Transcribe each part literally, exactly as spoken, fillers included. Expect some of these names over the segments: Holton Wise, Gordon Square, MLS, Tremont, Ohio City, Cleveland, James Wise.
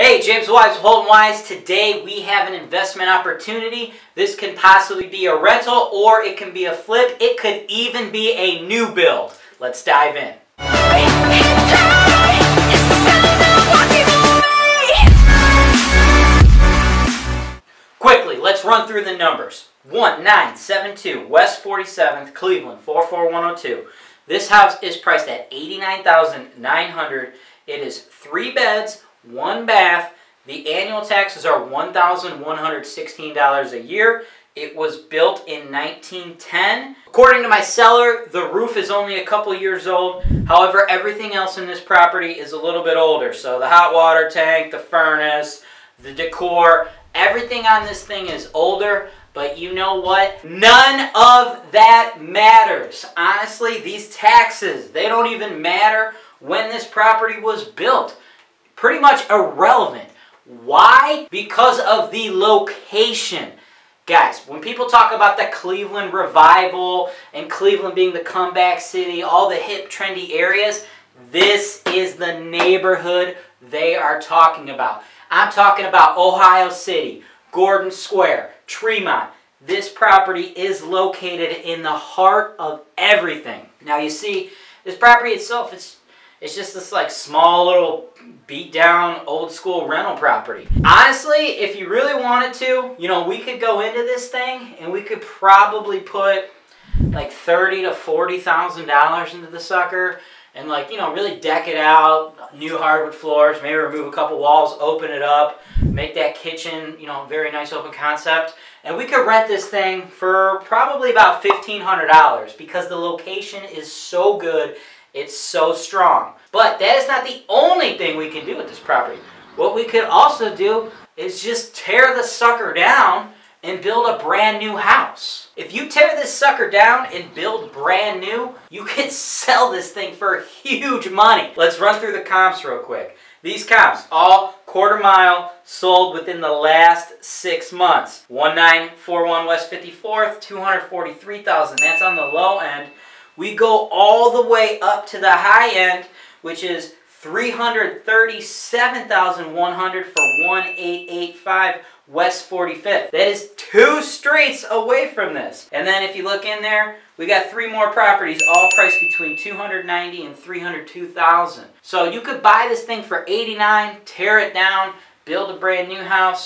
Hey, James Wise, Holton Wise. Today we have an investment opportunity. This can possibly be a rental or it can be a flip. It could even be a new build. Let's dive in. Quickly, let's run through the numbers. one nine seven two West forty-seventh, Cleveland, four four one oh two. This house is priced at eighty-nine thousand nine hundred dollars. It is three beds, one bath. The annual taxes are one thousand one hundred sixteen dollars a year. It was built in nineteen ten. According to my seller, the roof is only a couple years old. However, everything else in this property is a little bit older. So the hot water tank, the furnace, the decor, everything on this thing is older. But you know what? None of that matters. Honestly, these taxes, they don't even matter when this property was built. Pretty much irrelevant. Why? Because of the location. Guys, when people talk about the Cleveland revival and Cleveland being the comeback city, all the hip, trendy areas, this is the neighborhood they are talking about. I'm talking about Ohio City, Gordon Square, Tremont. This property is located in the heart of everything. Now you see, this property itself, it's It's just this like small little beat down old school rental property. Honestly, if you really wanted to, you know, we could go into this thing and we could probably put like thirty to forty thousand dollars into the sucker and like, you know, really deck it out, new hardwood floors, maybe remove a couple walls, open it up, make that kitchen, you know, very nice open concept. And we could rent this thing for probably about fifteen hundred dollars because the location is so good. It's so strong. But that is not the only thing we can do with this property. What we could also do is just tear the sucker down and build a brand new house. If you tear this sucker down and build brand new, you can sell this thing for huge money. Let's run through the comps real quick. These comps, all quarter mile, sold within the last six months. one nine four one West fifty-fourth, two hundred forty-three thousand dollars. That's on the low end. We go all the way up to the high end, which is three hundred thirty-seven thousand one hundred dollars for one eight eight five West forty-fifth. That is two streets away from this. And then if you look in there, we got three more properties, all priced between two hundred ninety thousand dollars and three hundred two thousand dollars. So you could buy this thing for eighty-nine thousand dollars, tear it down, build a brand new house,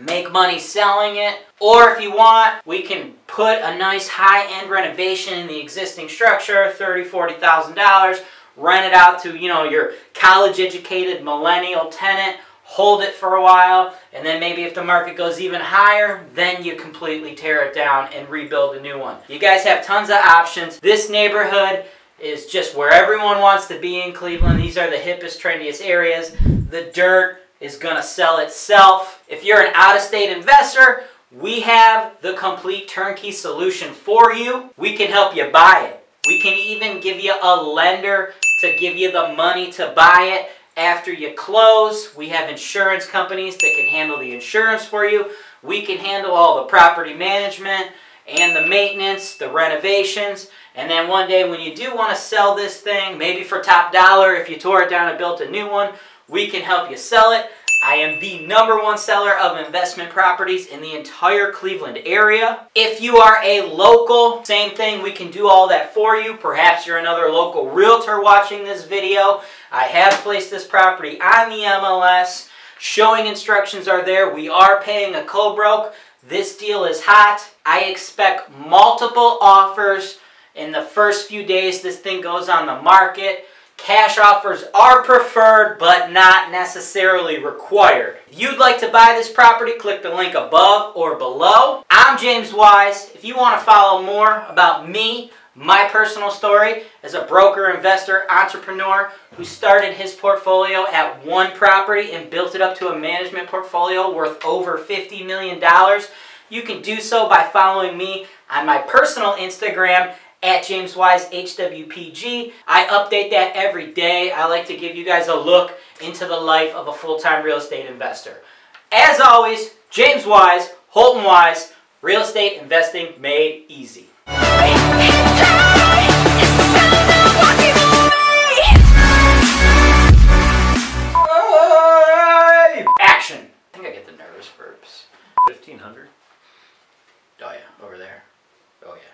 make money selling it, or if you want, we can put a nice high-end renovation in the existing structure, thirty thousand, forty thousand dollars, rent it out to, you know, your college-educated millennial tenant, hold it for a while, and then maybe if the market goes even higher, then you completely tear it down and rebuild a new one. You guys have tons of options. This neighborhood is just where everyone wants to be in Cleveland. These are the hippest, trendiest areas. The dirt is going to sell itself. If you're an out-of-state investor, we have the complete turnkey solution for you. We can help you buy it. We can even give you a lender to give you the money to buy it after you close. We have insurance companies that can handle the insurance for you. We can handle all the property management and the maintenance, the renovations, and then one day when you do want to sell this thing, maybe for top dollar, if you tore it down and built a new one, we can help you sell it. I am the number one seller of investment properties in the entire Cleveland area. If you are a local, same thing, we can do all that for you. Perhaps you're another local realtor watching this video. I have placed this property on the M L S. Showing instructions are there. We are paying a co-broke. This deal is hot. I expect multiple offers in the first few days this thing goes on the market. Cash offers are preferred, but not necessarily required. If you'd like to buy this property, click the link above or below. I'm James Wise. If you want to follow more about me, my personal story as a broker, investor, entrepreneur who started his portfolio at one property and built it up to a management portfolio worth over fifty million dollars, you can do so by following me on my personal Instagram, at James Wise H W P G. I update that every day. I like to give you guys a look into the life of a full-time real estate investor. As always, James Wise, Holton Wise, real estate investing made easy. wrist burps. fifteen hundred? Oh yeah, over there. Oh yeah.